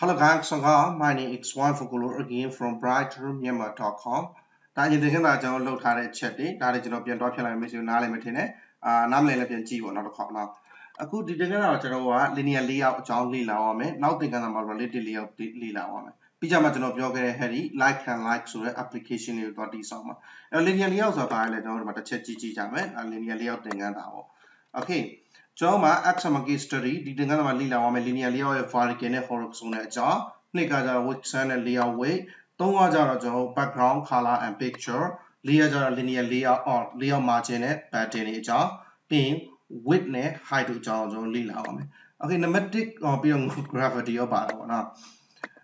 Hello guys, my name is Wan Fugulu again from Brightroomyama.com. Now, this is the chat. Now, this is the linear layout. Now, this is the layout. Pijama to know Harry, like and like so application you got this summer. A linear layout of Ireland over the Chechi Jaman, a linear layout thing and our. Okay, Joma Axamaki story, didn't have a linear layout for a cane for Xuna jar, Nikaja which and a layout way, Tonga Jarajo, background, color and picture, Leajar linear layout or Leo Margine, pattern jar, being witness, hide to Jarjo Lilawame. Okay, the metric or beyond gravity or barona.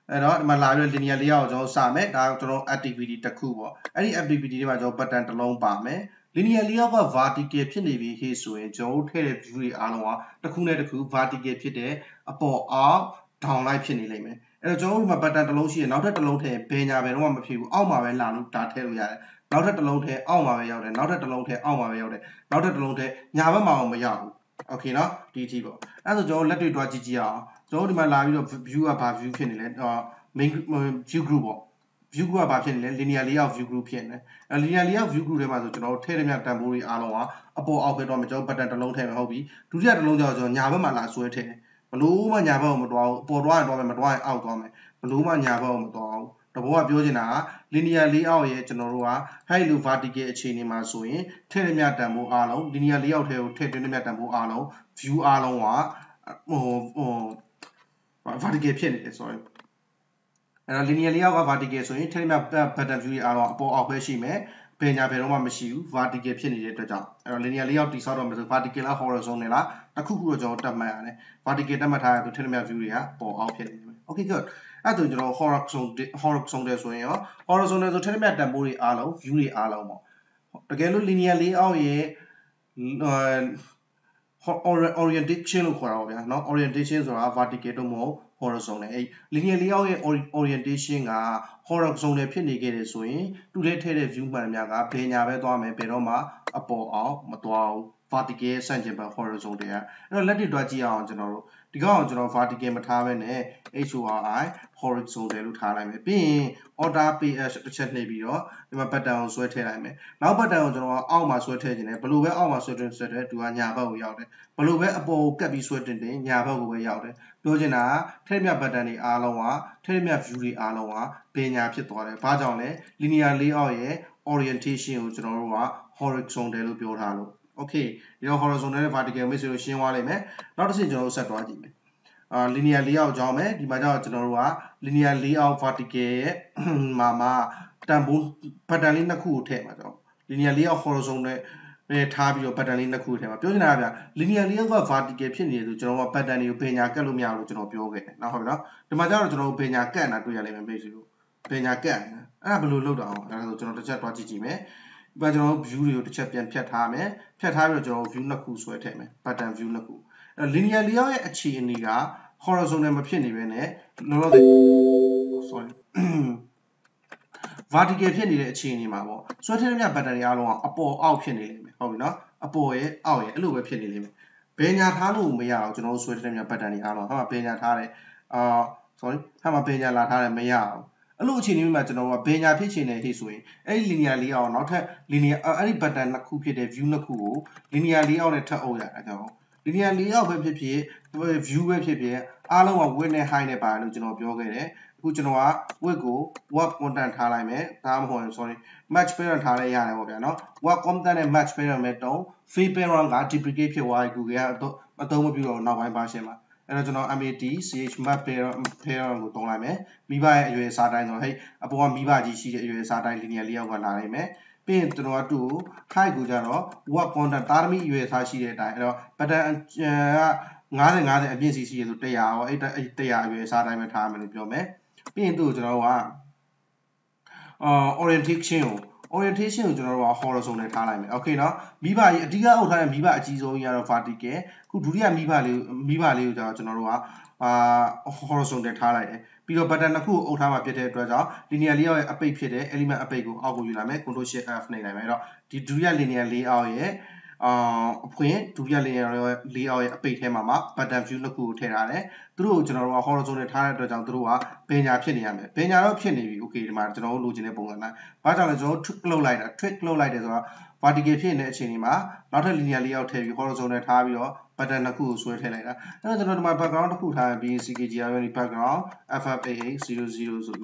Malaria linear layout or summit, outro activity takubo. Any activity was open alone barme. Linear layout vertication in his way, Joe, Terry Alloa, the Kunaku, verticated upon all downlight penny. And Joe, my patent lotion, not at the low head, Pena, and one of you, all my way, Lanu, Tartaria, not at the low head, all my way out, and not at the low head, all my way out, not at the low head, Yavama. Okay, now, DTO. And Joe, let you do a GGR. So my library of view above view can view above linear layout view group here. A linear layout view group Teremia Tamburi Aloa, above Alcodometer, but at a long time hobby, to the load of Yavama last sweater. Baluma Yavamato, Podwan Domadoy outgoing, Baluma Yavamato, the Boa Biogena, linear layout yet Norua, Hailu Vatigate Chinima Sui, Teremia Tambu Alo, linear layout, Teremia Tambu Alo, view Aloa, oh. Sorry. And linear layout vertical so tell me pattern view are above may Pena Peroma Machine, vertical and linear layout disorder vertical horizontal, the cuckoo man, vertical matter to tell me view here for okay, good. I do horizontal tell me tamburi alo, view alo. Again, linear layout ye orientation not orientation or vertical more horizontal. Linear layout orientation horizontal pinnacle swing to the view by Miaga, Pena Vedome, Peroma, Apo, Matual, Vertical, Sanjaba, horizontal. And let it do a general. The gauge of vertical matavane, HURI, horizontal time being, or that be a chatnabio, in my pattern sweater. Now, but down almost sweater in a blue, almost certain sweater to a Yabo yard. Blue, a bow, cabby sweater in Yabo yard. Dojana, tell me about any aloa, tell me a fury aloa, paying up your pardon, linearly oye, orientation, horizontal bureau. Okay, your horizontal vertical missile shin wale me, not a single set of me. Linear layout jome, the Major General, linear layout vertical, Mama, Tambu, Patalina cool table. Linear layout horizontal tabio Patalina cool table. Pionavia, linear layout vertical pinny to General Patani, Pena Calumia, which no pioge. Now, the Major General Pena can at the element base you. Pena can. I will load down, and the chat what it may. But you to champion Piatame, Piatame, view Naku sweatame, but I'm view Naku. A linear layout a chi in Niga, horizontal penny vene, no, sorry. Vertical penny a chi in Mavo. So tell me a battery alone, a poor out penny limit, or not, a boy, our little penny limit. Pena Talu, may out, no sweating a battery alone, Hama Pena Tare, sorry, Hama Pena Latare may out. A low chin imaginal, a pena pitching in his way, a linearly or not linear, any but than a coupe de view no cool, linearly or a tao that I know. Linearly of a view of papier, allow a winner high in a bar, Luginal Biogere, Gujanoa, Wiggle, Walk on than Talame, Tam sorry, much better Talayana Ogano, Walk on than a much better metal, free pair on that duplicate why Gugia, but don't be now by Bashema. Original amity, CH map pair on Gutoname, Miva USAD or Hey, upon Miva GC USAD linearly over Lame, Paint Noa 2, High Gujaro, Walk on the Army USAC Dino, but another agency to day or 8 day USAD time and Biome, Paint to Genoa Orientation. Orientation general horizontal time. Okay, now, Biba, Diga Ota and Biba Gizo Yara Fatike, Kuduria Biba Liuda General, horizontal time. Bigo Patanaku, Otama Pete Draja, linearly a pay pete, element apego, Abu Yulame, Kondoshe F. Name, Diduria linearly, When two layer layout page here, mama, but I'm just looking to here. Through general horizontal here, the general through page option here, page option here, okay, my general looking at bonga. But I'm just trick low light is a particular option here. Not a linear layout here, horizontal here, but I'm not cool so here. Now general my background could have been CGI background FFA 00 so.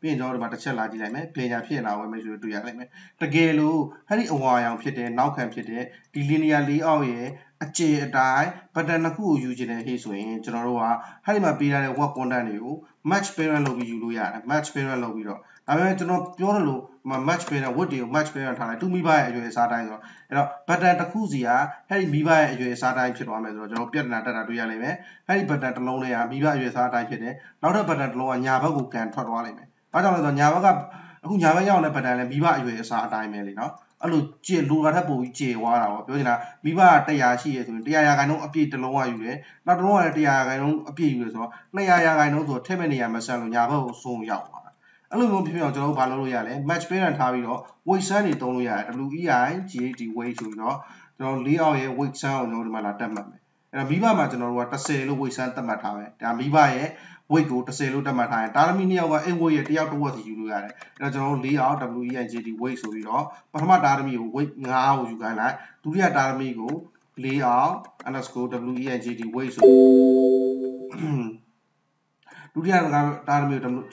Page or but a shell like that, page option now measure to your limit. The gay low, hurry away on Pete, now can Pete. Linearly away a chair die, but then a cool usually his way in General. Halima be a walk on the new, much better lobby you are, much better lobby. I went to know Pionolo, much better would you, much better time to me by US Artisan. But at the Kuzia, Harry me by US Artisan Chinomezo, Piernata to Yaleme, Harry but at Lonea, me by US Artisan, not a but at Low and Yava who can talk Walime. But on the Yavaga, who Yava Yana, but I be by US Artisan, no. Alu J Lura J Wara Biva Tayashi Diagano appeal to Loa Ue, not Loa Diagano appeal so Layagano to Temania Masan Yavo so Yawa. Alu Pio Baloyale, much parent Havio, we send it only at Luia GD way to your Leo week sound or Malatama. And a Biva Matano what a sail we sent the Matame, and Bivae, we go to sail the Matai, Darminia were a way at the outward you. That's only out of Louis and JD ways of it all. But my army wait now you can I do the army go lay out underscore WE and JD ways of do the army WE and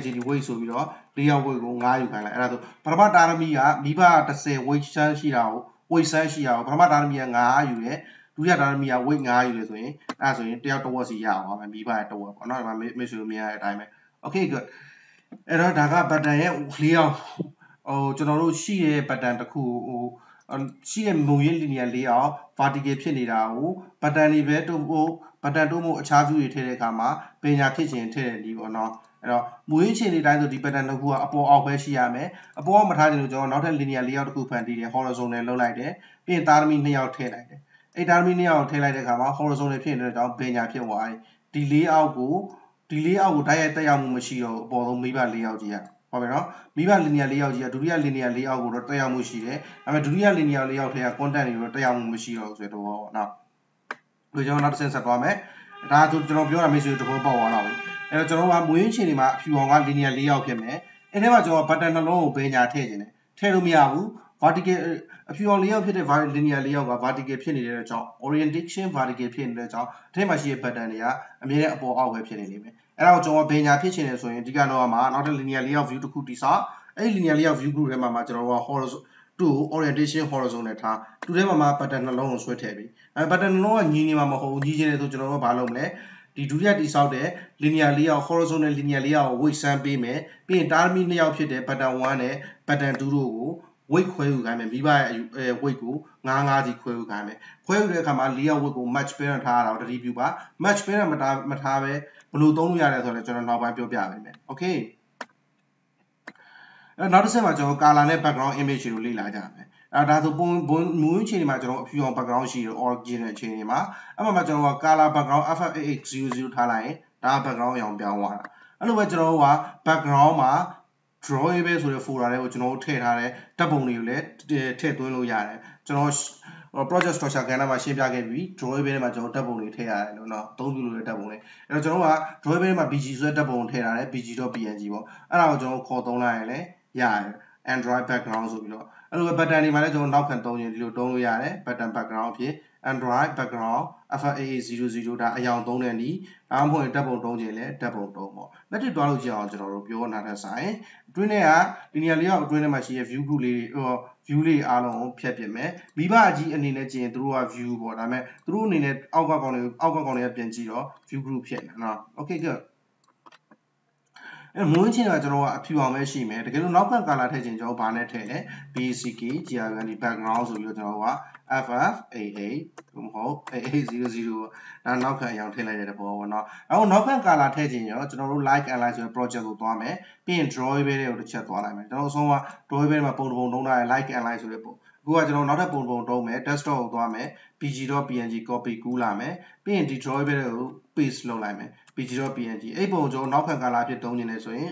JD ways of it all. They are going now you can I do. But my army are Biba to say which sun she out, which sun she out. But my army and I you there. Do the army are waiting now you there. That's when they are towards the yard and Biba at the work or not. My mission me at time. Okay, good. Error Daga, but I am clear. Oh, General She, but then the cool. She and Moyen linear layout, Fatigation Irao, but then he better go, but then do more Chavu Telecama, Pena Kitchen Telly or not. Muichi Lido dependent who are upon our Beshiame, upon Matano, not a linear layout group and the horizontal low light, being Darminia or Telite. A Darminia or Telecama, horizontal painted down Pena Piawai, delay our go. Delay out diet Yamushio, Boro Miva Leogia. However, Miva linear Leogia, Duria linear Leo, Tayamushi, and a Duria linear Leotia content with Tayamushio, said over now. We don't have sense of comment. That would drop your misery to go on. And a Joroa Muinchima, you are linear Leokia, and never draw a pattern alone, Benya Tajin. Tell me a few only of the linear Leo, Vatican literature, orientation, Vatican literature, Temashi Patania, a mere for our website. And also, Benya Pitching is in Tiganoma, not a linear Leo view to Kutisa, a linear Leo view group, Mamma, horizon to orientation horizontal, to them, Mamma, but an alone sweat heavy. And but an alone, Ninimamo, Nijin to General Balome, the Duria is out there, linear Leo, horizontal linear Leo, which Sam Bime, being Darminia Pite, but I want a pattern to do. Wake Quail Game and Viva Waku, Nangazi Quail Game. Quail Kama Leo Waku, much parent out of the review bar, much parent Matave, Blue Donia as a general by Biaviman. Okay. Another same as your Galane background image really like that. That's a bone moon cinema of your background shield or general cinema. I'm a matter of Gala background after XU Talai, that background young Biawana. And over Genoa background. Draw a base with a full array which no tail, double new let tail yard. Genos or project structure can have a shape again. We draw a very much double tail, no, don't do a double. And Genoa, draw a very much BG double tail, BG B and Gibo, and our John called online yard, Android backgrounds of you. And over but any manager now can don't yard, but then background here, Android background, FA00 that I don't only. I'm going double donjele, double domo. Let it dollar general, your not sign. Dwinea, linearly out Dwinemachi, if you really or Julie alone, Pepime, Bibaji and Lineage and through a view what I meant through Linet, Algonia Benjiro, few group yen. Okay, good. And Munchin at a few machine made a local color in Joe Barnet Tele, BCK, Giovanni backgrounds of Yodoa. FFAA, AA00, and now can you tell it about now? I will not can gala taking you to like and like your project to Dome, being joy video to chat one. Also, joy video about no like and like your report. Go to another bone, test of Guame, PG.png copy Gulame, PNT Troy Peace Lolame, PG.png, Able Joe Nocagalapi Donin,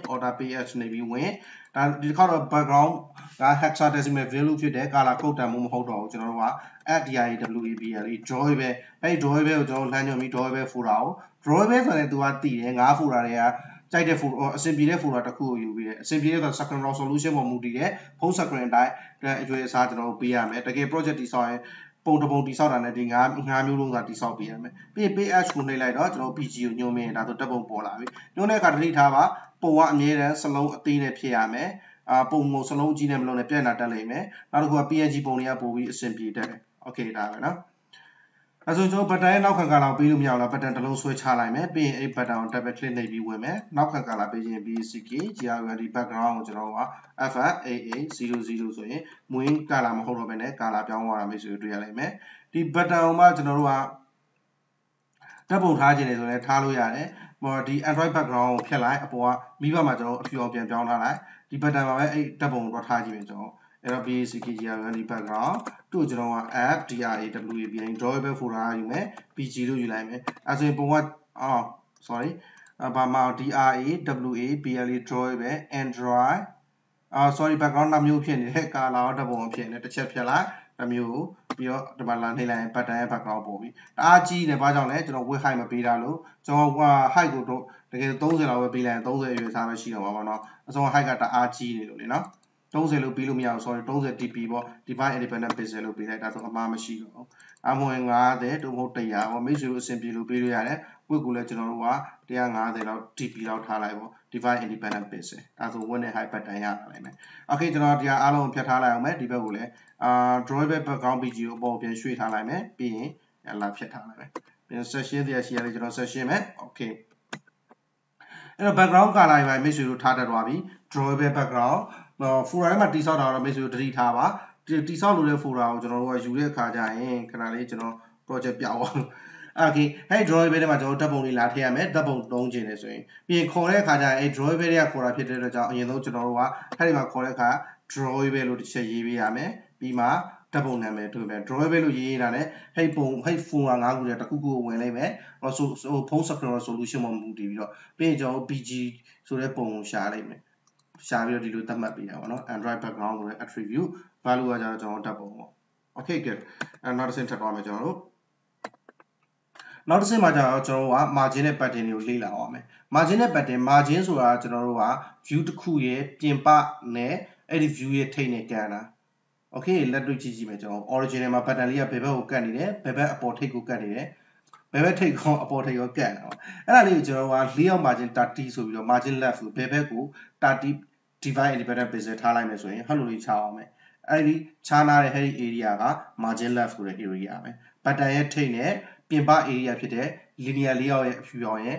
or the PH Navy Way, and the color background, hexadecimal value to the Galacota Mum Hodo, Genova, at the IWEBLE, Joybe, a Joybe, John Lanomi Joybe Furao, Joybe, and Duati, and Afuraria. Simply for a cool, you will simply the second row solution or moody, post a grand die, the Sargent BM. The gay project is on portable disorder and adding Hamulunga dissolve BM. PH could lay out PG, new main at the double polar. No negativa, Poa near Salon Tine Piame, Pomo Salon Genam Lone Piana Dalame, not who a PNG Bonia Bowie simply there. Okay, Davana. As you know, but I now can gala be Miala, but then switch Halime, being a pattern type clean navy women, now can gala be Siki, Gialdi background, Genova, FA00, Muin Galam Horobene, Galapian, Miss Realime, the Batama Genova Double Hajin, Taluyane, more the Android background, Kelai, Apoa, Miva Majo, a few of them down Halai, the Batama, a double what Hajimito. It'll be CKG background to general app DIAWB enjoyable for argument PG do you like as a what oh sorry about DIAWABLE enjoyable Android sorry background I'm you can heck allow double option at the chef yala I'm you your the balan but I have a crowd boy RG never don't let you know we have a pedalo so high good again those are our bill and those are you have a shield or not so I got the RG you know those are Lupium, sorry, those are people, divine independent business will be like that of a mamma she. I'm going out there to what they are, or make you simply Lupium, we could let you know what they are. They are TP out Halaibo, divine independent business. That's one hyperdian. Okay, the Nordia Alon Piatala, met the Bole, Droibe Bagan Biju, Bobian Street Halame, being a la Piatala. In session, the original session, okay. In a background, I miss you to Tata Rabi, Droibe background. No, for I'm disorder or miss you three tower, disorder for our general as you will carjain, canal project yaw. Okay, I draw very much double in Latia met double long genus. Being correct, I draw very corrupted in the Genova, Harima Correca, draw velo to Shayiame, Bima, double name to me, draw velo yane, hey boom, hey fool and angry at a cuckoo when I met, or so post a solution on Moody, page or PG, so that bone shall I make. Shall we do the map Android background attribute value as a double? Okay, good. And not a center comment. Not the same as a margin pattern you lila on margin pattern margins were at Norua, view to Kuye, Timpa, Ne, and view ye tane gana. Okay, let do Gigimeto. Origin of Patalia, Pepe candidate, Pepe Apoteco candidate, Pepe take Apoteco can. And I leave Genoa, Leo margin 30 so your margin left with Pepe go 30. Divine independent business time is way, Halloween Chowme. Ivy Chana Harry area, margin left for the area. But I attain a Pimba area today, linear Leo area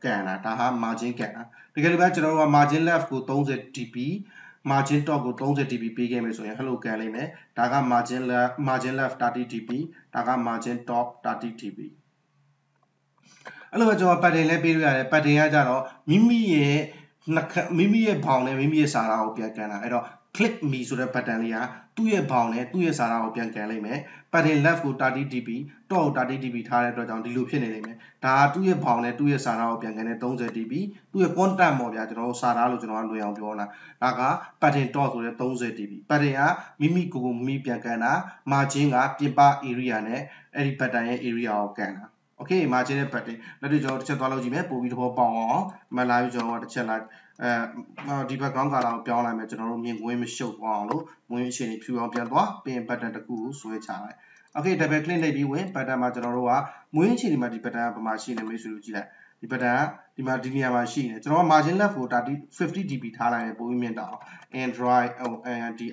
Ghana, Taha margin Ghana. The Galibachelor margin left go down the TP, margin talk go down the TPP game is way, hello Galime, Taga margin left 30 TP, Taga margin top 30 TP. A little padding period, padding at Mimi. Mimi a pound and Mimi a Sarah Piacana, and click me to the Patalia, 2 year pound and 2 year Sarah Piacalame, but in left with 30 dB, told 30 dB tired down the Lupian element, Ta 2 year pound and 2 year Sarah Piacana, don't the dB, 2 year quantum of Yadro, Sarah Lujan, Luana, Naga, but in talk with the don't the dB, but they are Mimi Gum, Mi Piacana, marching up the bar Iriane, and Patane Iria Ocana. Okay, margin and pattern. That is your technology map with Bob. My life is over the channel. Deeper ground around Piana Metro, mean women show Wallo, women shiny pure Pianoa, being pattern the cool, so it's high. Okay, the backline lady went, but I'm at Roa, women shiny Madipata machine and Miss Lucilla. The pattern, the Martinia machine. It's no margin left for 50 dB Tala and Bohemian down. And dry and the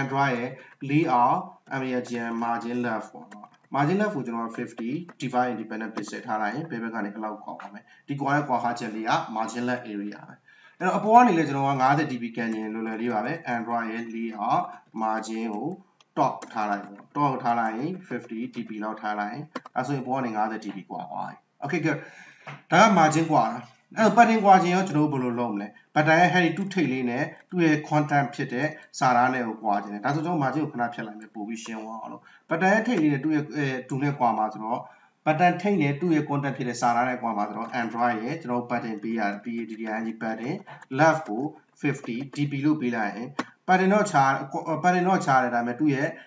Android Leo, I'm margin left for. Margin of 50 divide independent business Harai, paper can allow comment. The Goya Kohachelia, margin area. And upon election on other DB Canyon, Lulariave, and Ryan Lee are margin O, top Harai, 50 dB out Harai, as a warning other DB Guai. Okay, good. Margin Guara. Now, button watching your trouble but I had to take in a quantum pit, Sarane watching it. That's all my joke, but I take it to a quamatro, but I take it to a quantum pit, Sarane quamatro, Android, no button BRB, button, left 50, DB loop behind, but no child, I'm a 2 year.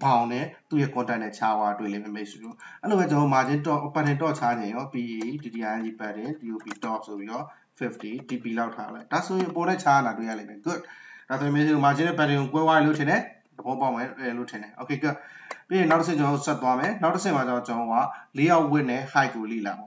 Pound to your continent shower to eliminate you. And over the margin to open a door charging or PE, DDI parent, UP tops of your 50 TP loud. That's what you bought a child at really good. That's amazing margin, but you go while lieutenant, the bomb lieutenant. Okay, good. Be noticing your subdome, noticing my John, Leo winner, Haiku Lila.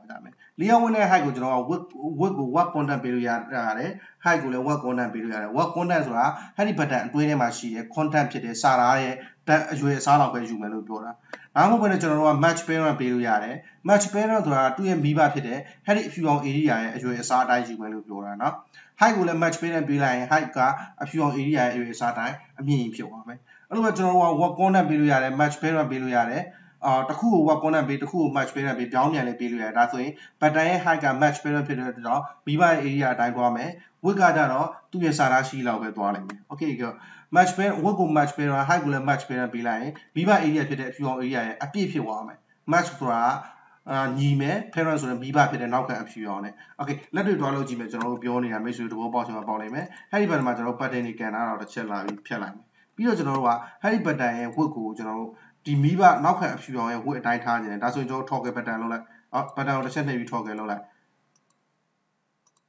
Leo winner, Haiku, work on the period, Haiku, work on the period, work on as well, Harry Patent, Dwayne Machine, contemplated Sarah. That you are I'm going to general much better period, much better to our 2MB today. Had if you on area as you are that you will do or not. High will much better be like high car if you on area you are that I mean if you want me. Over general work on a billiard, much better billiard, or the who work on a bit who much better be down and a billiard that way. But I had a much better period at all. Be by area diagram. We got that all to your Sarashi love at one. Okay, go. Much better, we'll go much better, high will much better be like. Be by area to that you are a PP woman. Much for Nime, parents will be back at an outcome of you on it. Okay, let the dollar Jimmy General be only a miserable bottom of Bollyman. Harry Matter of Patani can out of the Chella in Pelham. Bio Genova, Harry Patai, Woko General, Dimiba, knock up you on a wood night target. That's what you talk about. But I understand that you talk a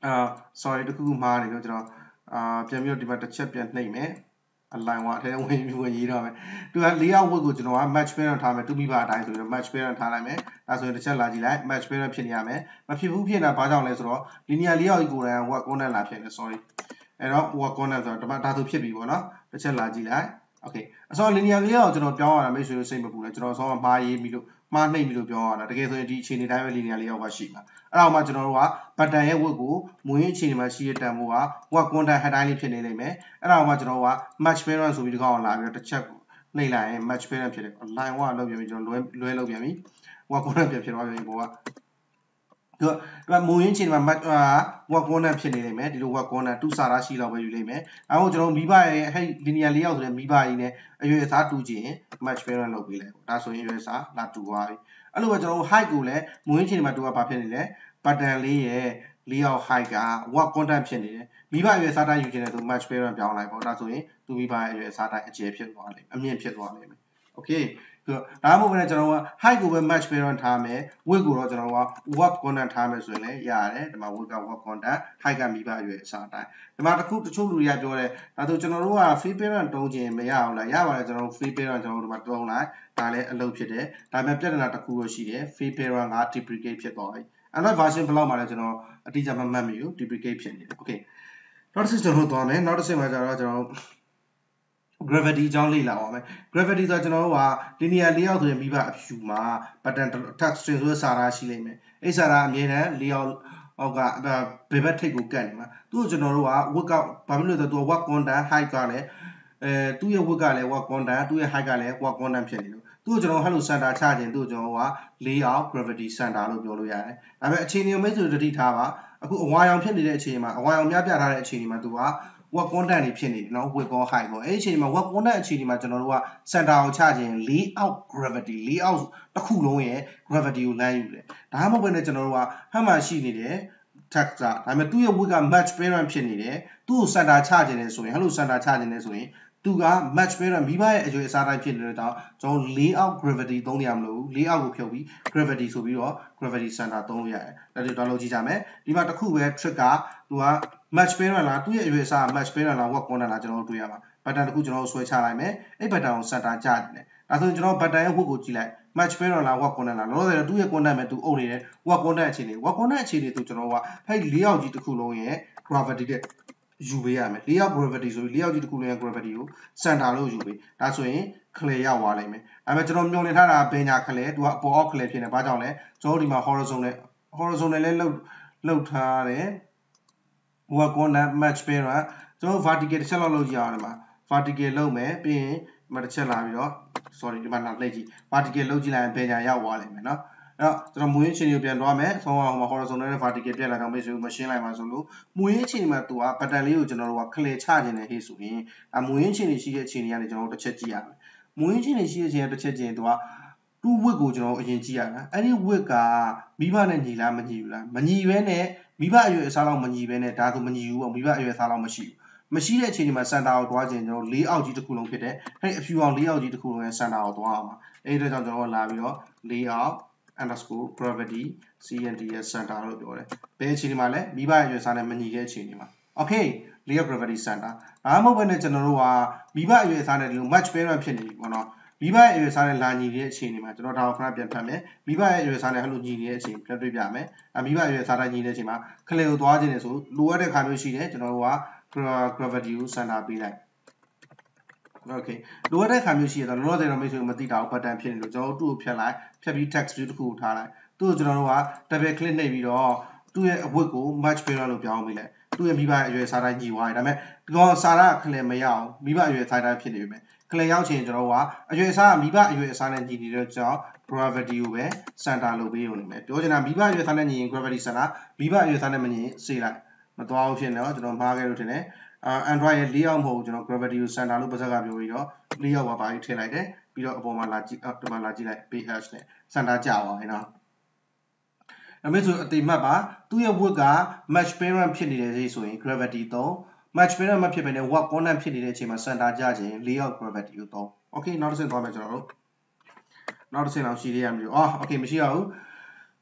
lot. Sorry to cook my little Jamil demand a champion name, eh? A line water when you were you know. To a Leo would know a much better time to be bad. I do a much better time, eh? That's what the Chalaji like, much better opinion, eh? But people here are bad on Lesro, linear Leo, you go and work on a lap, sorry. And I'll work on another tomato chippy, you know, the Chalaji like. Okay, so linear Leo, you know, John, I make sure you say, but you know, so my middle. My name will be on a together teaching it linearly over Shima. Around Majorua, but I will go, Muichi Masia Tamua, what Gonda had I lived in a man, around Majorua, much parents will be gone like the chap Nayla, much parents, line one of your Luelo Yami, what Gonda Piroa. But Muichi, what Gonda Piname, you work on a two Sarashi over you lame. I want to be by linearly out and be by in a USR2G. Much better low below. That's what you are not to worry. And over the high goal, Muichi Matua Papinile, but then Leo Haiga, what contamination? Be by your Sata, you can do much better down like that's way to be by your Sata, a champion one, a mere pit one. Okay, good. I'm over at Genoa, high goal, much better on time, we go to Genoa, what contact time is really, yeah, the Mavuka work on that, high can be by your Sata. The matter cook the children, we adore, that the Genoa, free parent, don't you, Mayawa, Yawa, free parent, don't Madonna, Tale, and Lopede, Diamond, not a cool she, free parent, not deprecated boy. Another version below my general, a teacher, mammy, deprecation. Okay. Notice the hood on it, notice my general. Gravity John Lila. Gravity that you know are linearly out in Biba Puma, but then tax strings are Shileme. Isara Mena, Leo Oga, the Bebetego Ganima. Do you know work out Pablo to work on that high galley? Do you work on that? Do you high galley work on them? Do you know how to send our charging? Do you know lay out gravity sand out of Yoluya? I'm a chino measure to the tower. Why I'm pending at Chima? Why I'm not at Chima to our work on that opinion, no, we go high go. Actually, my work on that opinion, my general send out charging, lay out gravity, lay out the cool way, gravity you land. The hammer when the general, how much she needed, tax that. I'm a 2 year we got much better opinion, do send out charging this way, hello, send out charging this way, do got much better and be by as you is out opinion. So lay out gravity, don't you know, lay out gravity to be all gravity send out, don't you? That is the logic, I mean, you got the cool way, trigger, do I. Much better than 2 years are much better than work on a general to Yama. But then who knows which I may, a better on Santa Jardine. I don't know, but I will go to like much better than work on another. Do you condemn to own it? Work on that chili, work on that chili to Genoa. Hey, Leo did the Kuloye, gravity, Jubiam, Leo gravity, Leo did Kuloye gravity, Santa Lujubi. That's why Clay Walame. I'm a Jerome Nonetara, Bena Calais, do up for Oclet in a badone, told him a horizontal load. Work on that much better. So, Vaticate Cellulogy Arma, Vaticate Lome, being Marcella, sorry, Vaticate Logi and Benya Yawalem, Machine changing send out layout to cool on if you want layout to cool and send out layout underscore property CNTS send out your page in my lab, be by your son and many years in my okay. Layout property center. I'm open at Genoa, be by your son and much better opinion. Be by your son and Lani Yates in my not our crab and family, be by your son and Halogenius in Pedro Yame, and be by your son and Ninejima, Kaleo Dwajin is lower the Kamushi Genoa. Gravity send up be like okay. Do what I can see the Lord Mission Matita, but I'm pinning the jaw to appear like Tabby text beautiful talent. Do Genoa, Tabby clean navy or do a wiggle much better look down with it. Do a Biba US RIG wide. I mean, go Sarah claim me out, Biba US RIG. Clay out in Genoa, a USR, Biba US RIG jaw, gravity away, Santa Lobby on it. Do you know Biba US RIG gravity Sana, Biba US RIG see like. But wow, you know, Margaret, Android Leo Mojo, Gravity, Santa Lubazaga, Leo Baba, Tail Ide, Bilo Obama Laji, Optima Laji, like BH, Santa Java, you know. A method the Maba, do your work, much better and pity this way, Gravity though, much better and pity and work on and pity the Chima Santa Jaji, Leo Gravity though. Okay, not a single major. Not a single CDM. Oh, okay, Michio.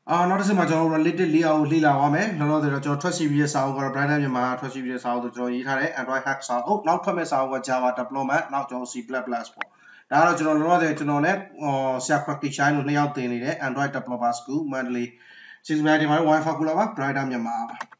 Notice my related Leo Lila Wame, no, there are trusty years out or Brightroomyama, trusty years out of Joy Itare, and I have some. Oh, now comments our Java diploma, now to see blah blah. Now, General Rode to know that or Sakraki Shine layout in it, and write diploma school monthly. She's married my wife, Brightroomyama.